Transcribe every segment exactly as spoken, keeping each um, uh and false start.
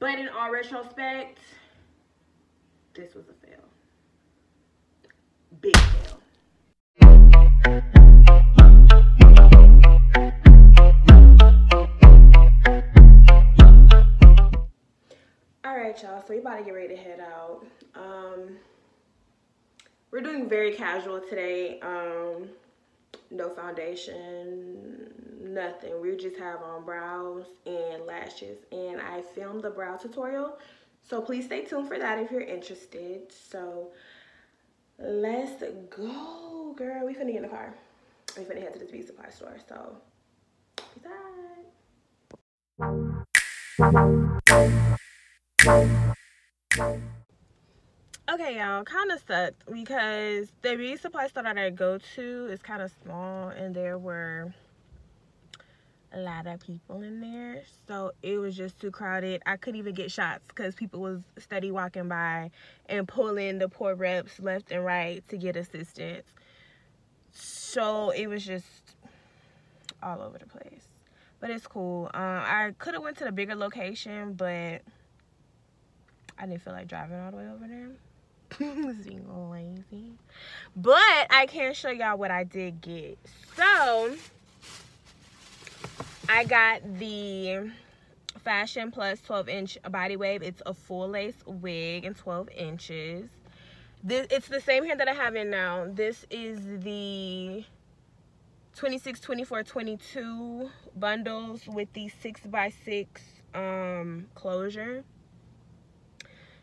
But in all retrospect, this was a fail. Big fail. Alright y'all, so we about to get ready to head out. Um, we're doing very casual today. Um, no foundation, nothing. We just have on brows and lashes, and I filmed the brow tutorial, so please stay tuned for that if you're interested. So let's go, girl. We finna get in the car. We finna head to this beauty supply store, so peace out. Okay, y'all, kind of sucked because the beauty supply store that I go to is kind of small, and there were a lot of people in there, so it was just too crowded. I couldn't even get shots because people was steady walking by and pulling the poor reps left and right to get assistance. So it was just all over the place, but it's cool. um I could have went to the bigger location, but I didn't feel like driving all the way over there. Being lazy. But I can show y'all what I did get. So I got the Fashion Plus twelve inch body wave. It's a full lace wig and twelve inches. This, it's the same hair that I have in now. This is the twenty-six, twenty-four, twenty-two bundles with the six by six um, closure.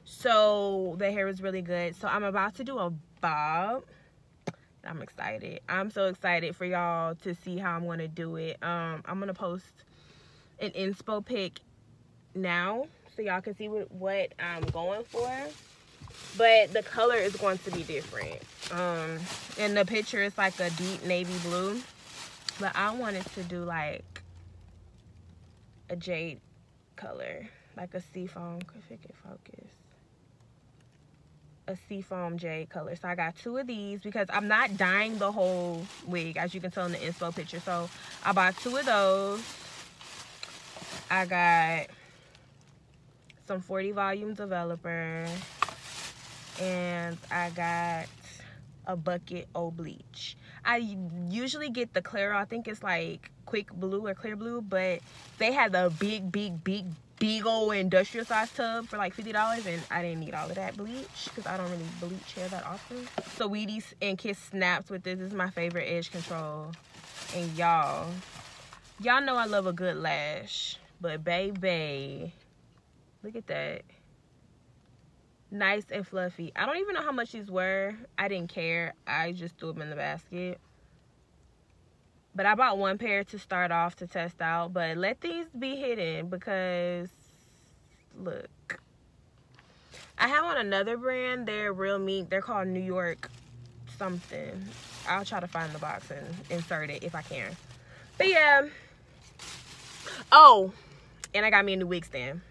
So the hair is really good. So I'm about to do a bob. I'm excited. I'm so excited for y'all to see how I'm going to do it. Um, I'm going to post an inspo pic now so y'all can see what, what I'm going for. But the color is going to be different. Um, in the picture, it's like a deep navy blue. But I wanted to do like a jade color. Like a seafoam. If it can focus. A seafoam jade color. So I got two of these because I'm not dyeing the whole wig, as you can tell in the inspo picture. So I bought two of those. I got some forty volume developer, and I got a bucket O bleach. I usually get the clear, I think it's like quick blue or clear blue, but they had the big big big big old industrial size tub for like fifty dollars, and I didn't need all of that bleach because I don't really bleach hair that often. So Weedies and Kiss snaps with this. This is my favorite edge control. And y'all, y'all know I love a good lash, but baby, look at that. Nice and fluffy. I don't even know how much these were. I didn't care. I just threw them in the basket. But I bought one pair to start off to test out. But let these be hidden because, look. I have on another brand. They're real meat. They're called New York something. I'll try to find the box and insert it if I can. But yeah. Oh, and I got me a new wig stand.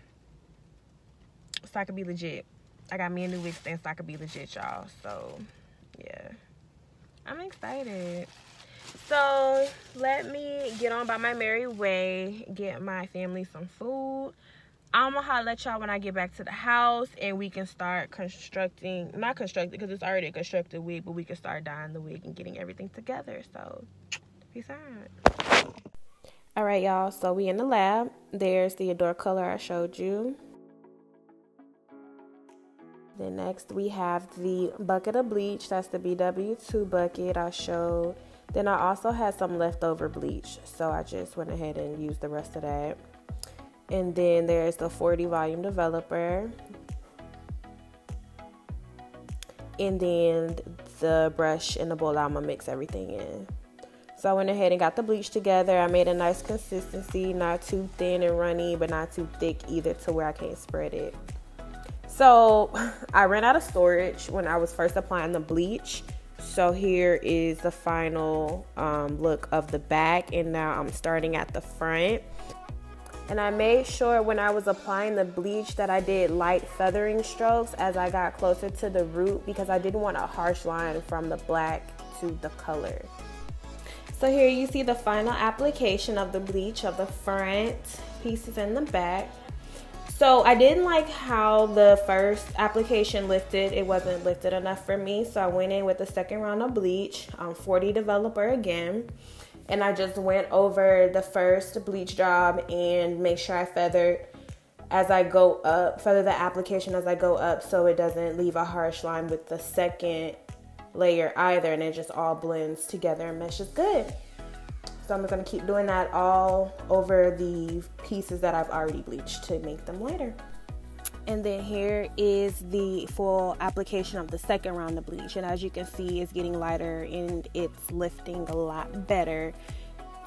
So I could be legit. I got me a new wig stand so I could be legit, y'all. So, yeah. I'm excited. So let me get on by my merry way, get my family some food. I'm gonna holler at y'all when I get back to the house, and we can start constructing, not constructing because it's already a constructed wig, but we can start dyeing the wig and getting everything together. So peace out. All right, y'all, so we in the lab. There's the Adore color I showed you. Then next we have the bucket of bleach. That's the B W two bucket I showed. Then I also had some leftover bleach, so I just went ahead and used the rest of that. And then there's the forty volume developer. And then the brush and the bowl, I'm gonna mix everything in. So I went ahead and got the bleach together. I made a nice consistency, not too thin and runny, but not too thick either to where I can't spread it. So I ran out of storage when I was first applying the bleach. So here is the final um, look of the back, and now I'm starting at the front. And I made sure when I was applying the bleach that I did light feathering strokes as I got closer to the root because I didn't want a harsh line from the black to the color. So here you see the final application of the bleach of the front pieces in the back. So I didn't like how the first application lifted. It wasn't lifted enough for me. So I went in with the second round of bleach, um, forty developer again. And I just went over the first bleach job and make sure I feathered as I go up, feather the application as I go up so it doesn't leave a harsh line with the second layer either. And it just all blends together and meshes good. So I'm gonna keep doing that all over the pieces that I've already bleached to make them lighter. And then here is the full application of the second round of bleach. And as you can see, it's getting lighter and it's lifting a lot better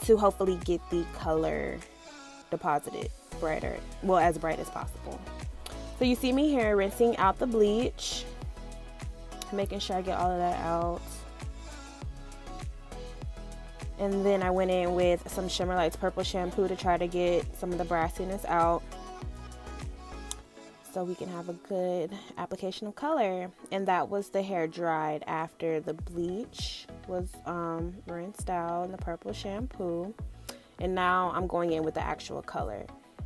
to hopefully get the color deposited brighter, well, as bright as possible. So you see me here rinsing out the bleach, making sure I get all of that out. And then I went in with some Shimmer Lights Purple Shampoo to try to get some of the brassiness out so we can have a good application of color. And that was the hair dried after the bleach was um, rinsed out in the purple shampoo. And now I'm going in with the actual color.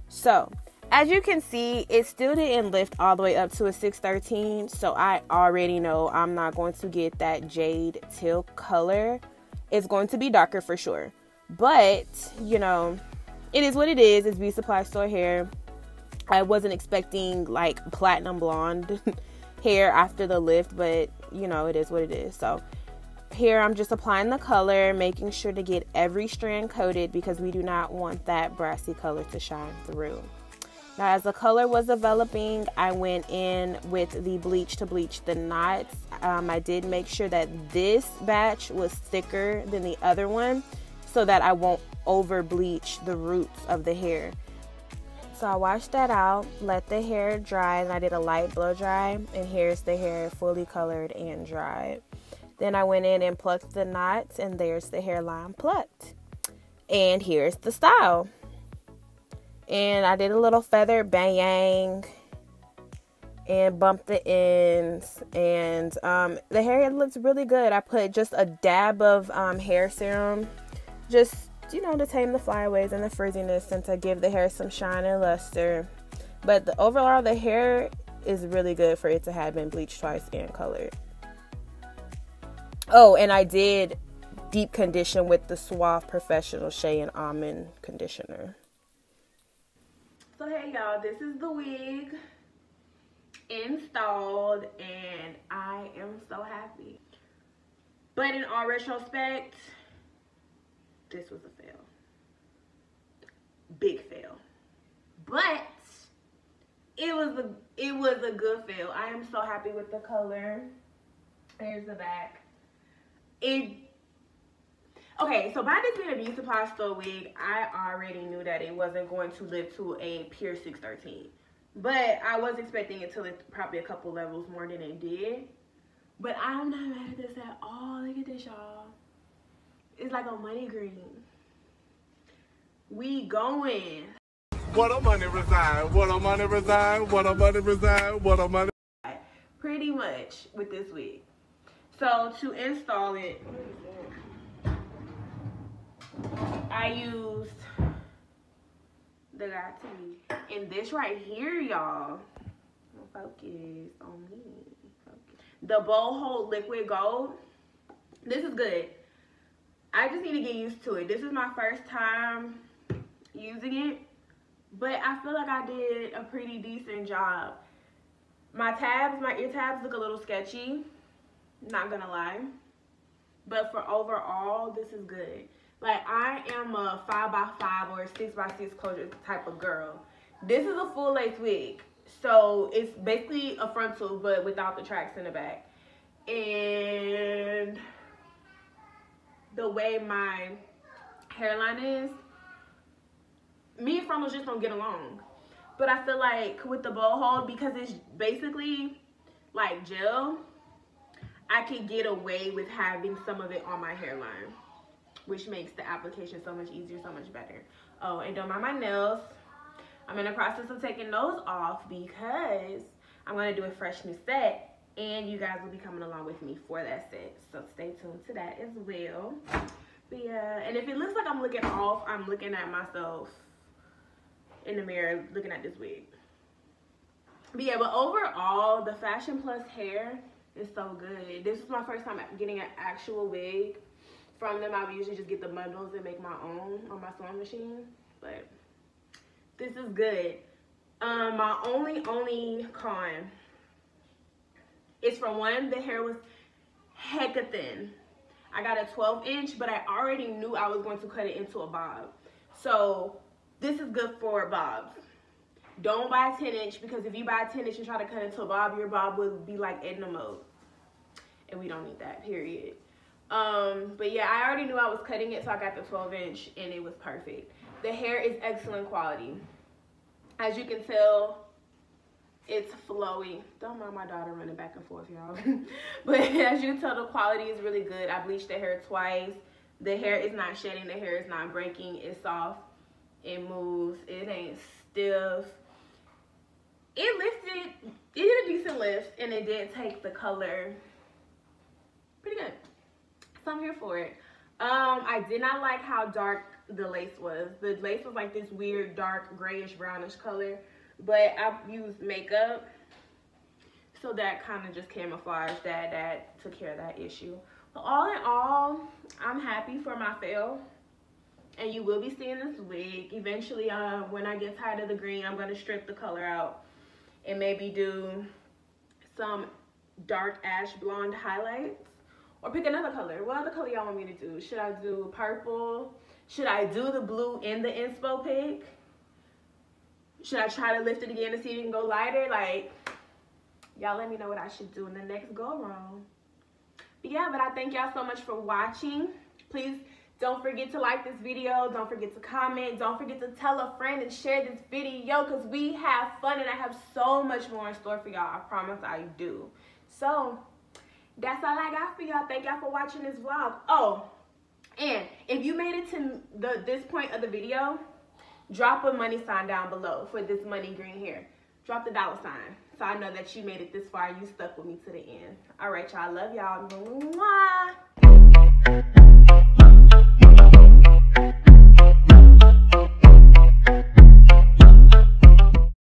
So as you can see, it still didn't lift all the way up to a six thirteen. So I already know I'm not going to get that jade teal color. It's going to be darker for sure, but you know, it is what it is. It's Beauty Supply Store hair. I wasn't expecting like platinum blonde hair after the lift, but you know, it is what it is. So here I'm just applying the color, making sure to get every strand coated because we do not want that brassy color to shine through. Now, as the color was developing, I went in with the bleach to bleach the knots. Um, I did make sure that this batch was thicker than the other one so that I won't over bleach the roots of the hair. So I washed that out, let the hair dry, and I did a light blow dry. And here's the hair fully colored and dried. Then I went in and plucked the knots, and there's the hairline plucked. And here's the style. And I did a little feather bang and bumped the ends, and um, the hair looks really good. I put just a dab of um, hair serum, just, you know, to tame the flyaways and the frizziness and to give the hair some shine and luster. But the, overall, the hair is really good for it to have been bleached twice and colored. Oh, and I did deep condition with the Suave Professional Shea and Almond Conditioner. So hey y'all, this is the wig installed and I am so happy. But in all retrospect, this was a fail. Big fail. But it was a it was a good fail. I am so happy with the color. There's the back. It Okay, so by this being a Beauty Supply Store wig, I already knew that it wasn't going to live to a pure six thirteen. But I was expecting it to lift probably a couple levels more than it did. But I'm not mad at this at all. Look at this, y'all. It's like a money green. We going. What a money resign, what a money resign, what a money resign, what a money. Pretty much with this wig. So to install it, I used the guy to me. And this right here, y'all, focus on me. Focus. The Bold Hold Liquid Gold. This is good. I just need to get used to it. This is my first time using it, but I feel like I did a pretty decent job. My tabs, my ear tabs look a little sketchy, not gonna lie. But for overall, this is good. Like, I am a five by five or six by six closure type of girl. This is a full lace wig. So it's basically a frontal, but without the tracks in the back. And the way my hairline is, me and frontals just don't get along. But I feel like with the bowl hold, because it's basically like gel, I can get away with having some of it on my hairline, which makes the application so much easier, so much better. Oh, and don't mind my nails. I'm in the process of taking those off because I'm gonna do a fresh new set, and you guys will be coming along with me for that set. So stay tuned to that as well. But yeah, and if it looks like I'm looking off, I'm looking at myself in the mirror, looking at this wig. But yeah, but overall, the Fashion Plus hair is so good. This was my first time getting an actual wig from them. I would usually just get the bundles and make my own on my sewing machine, but this is good. Um, my only, only con is, for one, the hair was hecka thin. I got a twelve inch, but I already knew I was going to cut it into a bob. So this is good for bobs. Don't buy a ten inch, because if you buy a ten inch and try to cut into a bob, your bob would be like Edna Mode. And we don't need that, period. Um, but yeah, I already knew I was cutting it, so I got the twelve inch and it was perfect. The hair is excellent quality. As you can tell, it's flowy. Don't mind my daughter running back and forth, y'all. But as you can tell, the quality is really good. I bleached the hair twice. The hair is not shedding. The hair is not breaking. It's soft. It moves. It ain't stiff. It lifted. It did a decent lift, and it did take the color. Pretty good. So I'm here for it. Um, I did not like how dark the lace was. The lace was like this weird dark grayish brownish color, but I've used makeup, so that kind of just camouflaged that. That took care of that issue. But all in all, I'm happy for my fail, and you will be seeing this wig eventually. Uh, when I get tired of the green, I'm going to strip the color out and maybe do some dark ash blonde highlights, or pick another color. What other color y'all want me to do? Should I do purple? Should I do the blue in the inspo pic? Should I try to lift it again to see if it can go lighter? Like, y'all let me know what I should do in the next go around. But yeah, but I thank y'all so much for watching. Please don't forget to like this video. Don't forget to comment. Don't forget to tell a friend and share this video, because we have fun and I have so much more in store for y'all. I promise I do. So, that's all I got for y'all. Thank y'all for watching this vlog. Oh, and if you made it to the, this point of the video, drop a money sign down below for this money green hair. Drop the dollar sign so I know that you made it this far and you stuck with me to the end. All right, y'all. Love y'all. Mwah.